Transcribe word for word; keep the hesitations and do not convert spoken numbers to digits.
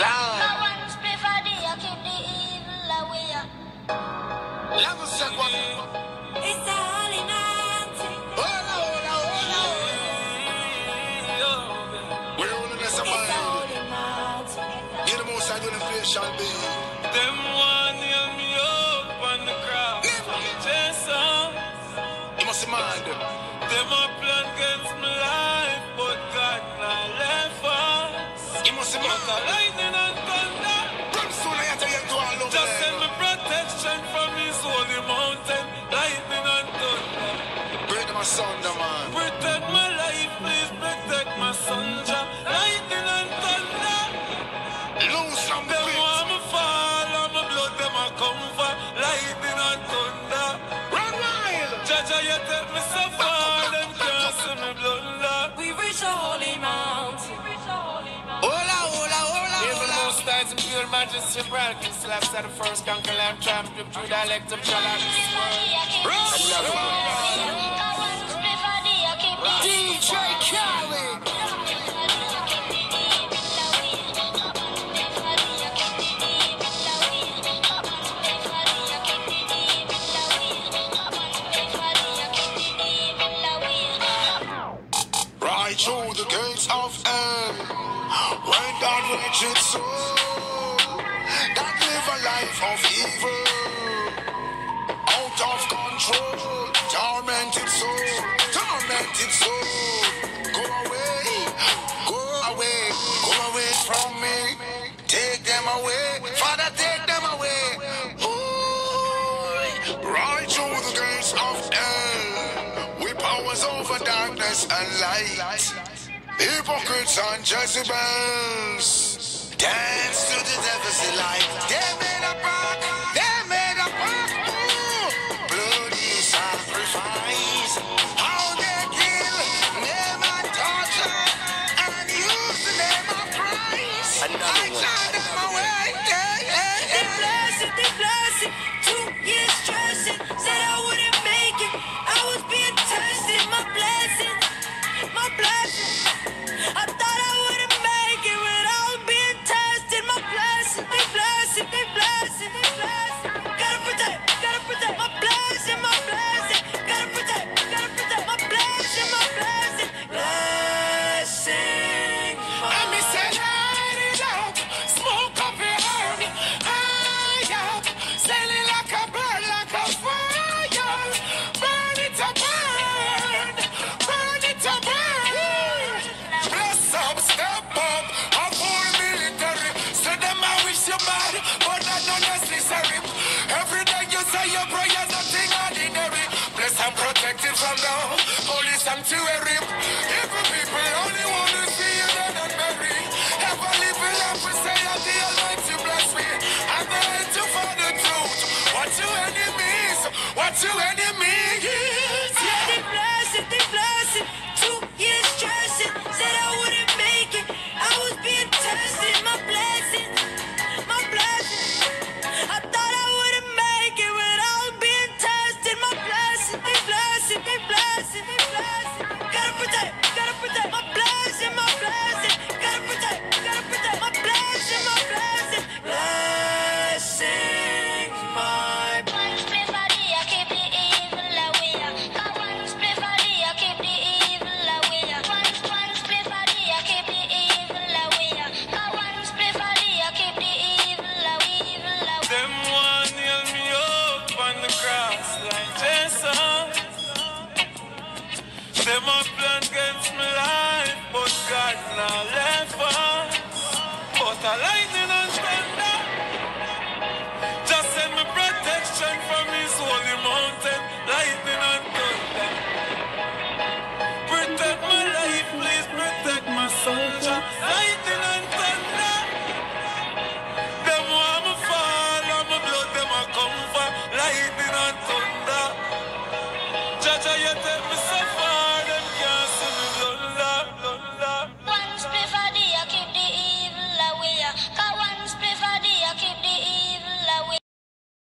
Loud. I want to pray for thee, I keep the evil away. Level set one. It's a holy mountain. Hola, hola, hola, hola. We're all in a mountain. You're the most I do in the face, shall be. Them one nail me up on the ground. You must mind them. Them are planned against my life, but God not left us. You must mind. Protect my life, please protect my son, Jah. Lightning and thunder. Lose some them want me fall, and my blood them a come for. Lightning and thunder. Run wild. Jah Jah, you take me so far, them can't see me blunder. We reach a holy mountain. Hola, hola, hola, hola. Most eyes of pure majesty, bright and slaps at the first conquer land tramp through the elect of Jah. Run. D J Khaled. Right through the gates of hell, when that wretched soul that live a life of evil, out of control, tormented soul. Tormented soul, go away, go away, go away from me. Take them away, Father, take them away. Ooh, right through the gates of hell, with powers over darkness and light, hypocrites and Jezebels dance to the devil's delight. They made a pact, they made a pact. Ooh, bloody sacrifice. To enemy, yes. They blasted, they blasted, two years stressing. Said I wouldn't make it, I was being tested. My blessing, my blessing. I thought I wouldn't make it without being tested. My blessing, they blessed, they blessed, they blessed. Gotta protect, gotta protect my blessing, my blessing. Gotta protect, gotta protect my blessing, my blessing. Blessing, my. Them a plan against my life, but God now left us. But a lightning and thunder just send me protection from His holy mountain. Lightning and thunder, protect my life, please protect my soldier. Lightning and thunder, them want me fall, and my blood them a come for. Lightning and thunder, Jah Jah, you take me.